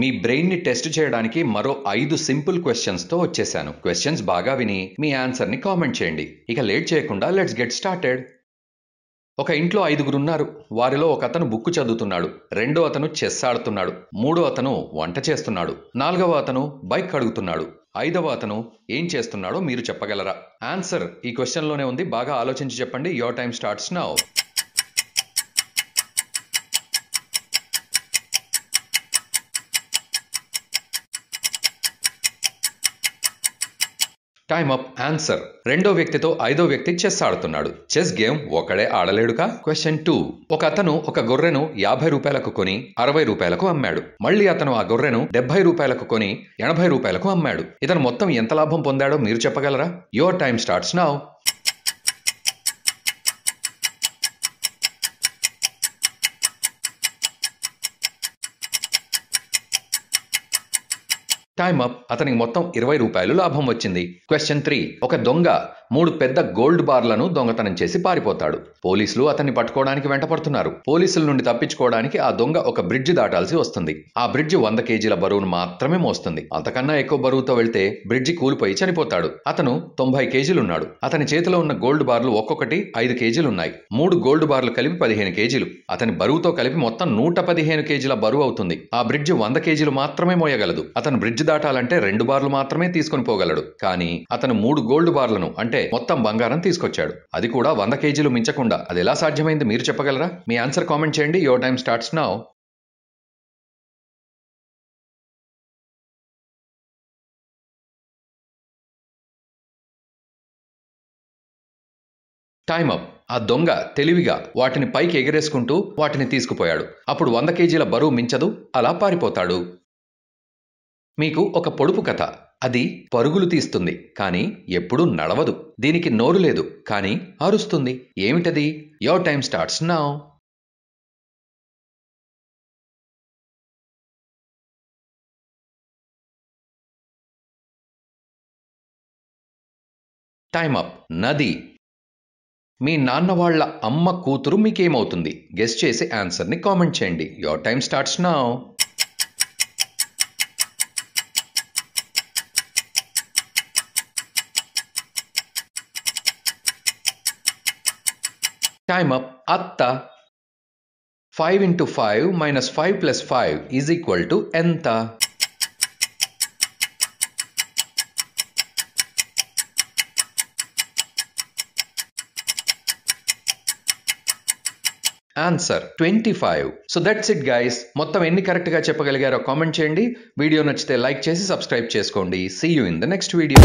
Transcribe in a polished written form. మీ బ్రెయిన్ని టెస్ట్ చేయడానికి మరో 5 సింపుల్ క్వశ్చన్స్తో వచ్చేసాను. క్వశ్చన్స్ బాగా విని మీ ఆన్సర్ని కామెంట్ చేయండి. ఇక లేట్ చేయకుండా లెట్స్ గెట్ స్టార్టెడ్. ఒక ఇంట్లో 5గురున్నారు. వారిలో ఒక అతను బుక్కు చదువుతున్నాడు, రెండో అతను చెస్ ఆడుతున్నాడు, మూడో అతను వంట చేస్తున్నాడు, నాలుగవ అతను బైక్ కడుగుతున్నాడు, ఐదవ అతను ఏం చేస్తున్నాడో మీరు చెప్పగలరా? ఆన్సర్ ఈ క్వశ్చన్లోనే ఉంది, బాగా ఆలోచించి చెప్పండి. Your time starts now. Time up. Answer రెండో వ్యక్తితో ఐదో వ్యక్తి చెస్ ఆడుతున్నాడు. చెస్ గేమ్ ఒకడే ఆడలేడుగా. క్వశ్చన్ 2. ఒక అతను ఒక గొర్రెను 50 రూపాయలకు కొని 60 రూపాయలకు అమ్మాడు. మళ్ళీ అతను ఆ గొర్రెను 70 రూపాయలకు కొని 80 రూపాయలకు అమ్మాడు. ఇతను మొత్తం ఎంత లాభం పొందాడో మీరు చెప్పగలరా? Your time starts now. Time up. అతనికి మొత్తం 20 రూపాయలు లాభం వచ్చింది. క్వశ్చన్ 3. ఒక దొంగ 3 పెద్ద గోల్డ్ బార్లను దొంగతనం చేసి పారిపోతాడు. పోలీసులు అతన్ని పట్టుకోవడానికి వెంటపడుతున్నారు. పోలీసుల నుండి తప్పించుకోవడానికి ఆ దొంగ ఒక బ్రిడ్జ్ దాటాల్సి వస్తుంది. ఆ బ్రిడ్జ్ 100 కేజీల బరువును మాత్రమే మోస్తుంది. అంతకన్నా ఎక్కువ బరువుతో వెళ్తే బ్రిడ్జి కూలిపోయి చనిపోతాడు. అతను 90 కేజీలున్నాడు. అతని చేతిలో ఉన్న గోల్డ్ బార్లు ఒక్కొక్కటి 5 కేజీలున్నాయి. 3 గోల్డ్ బార్లు కలిపి 15 కేజీలు. అతని బరువుతో కలిపి మొత్తం 115 కేజీల బరువు అవుతుంది. ఆ బ్రిడ్జ్ 100 కేజీలు మాత్రమే మోయగలదు. అతను బ్రిడ్జ్ దాటాలంటే 2 బార్లు మాత్రమే తీసుకొని పోగలడు. కానీ అతను 3 గోల్డ్ బార్లను అంటే మొత్తం బంగారం తీసుకొచ్చాడు, అది కూడా 100 కేజీలు మించకుండా. అది ఎలా సాధ్యమైంది మీరు చెప్పగలరా? మీ ఆన్సర్ కామెంట్ చేయండి. Your time starts now. Time up. ఆ దొంగ తెలివిగా వాటిని పైకి ఎగరేసుకుంటూ వాటిని తీసుకుపోయాడు. అప్పుడు 100 కేజీల బరువు మించదు, అలా పారిపోతాడు. మీకు ఒక పొడుపు కథ. అది పరుగులు తీస్తుంది కానీ ఎప్పుడూ నడవదు. దీనికి నోరు లేదు కానీ అరుస్తుంది. ఏమిటది? Your time starts now. Time up. నది. మీ నాన్న వాళ్ళ అమ్మ కూతురు మీకేమవుతుంది? గెస్ చేసి ఆన్సర్ని కామెంట్ చేయండి. Your time starts now. Time up. అత్త. 5 × 5 - 5 + 5 ఎంత? Answer 25. So that's it guys. మొత్తం ఎన్ని కరెక్ట్ గా చెప్పగలిగారో కామెంట్ చేయండి. వీడియో నచ్చితే లైక్ చేసి సబ్స్క్రైబ్ చేసుకోండి. See you in the next video.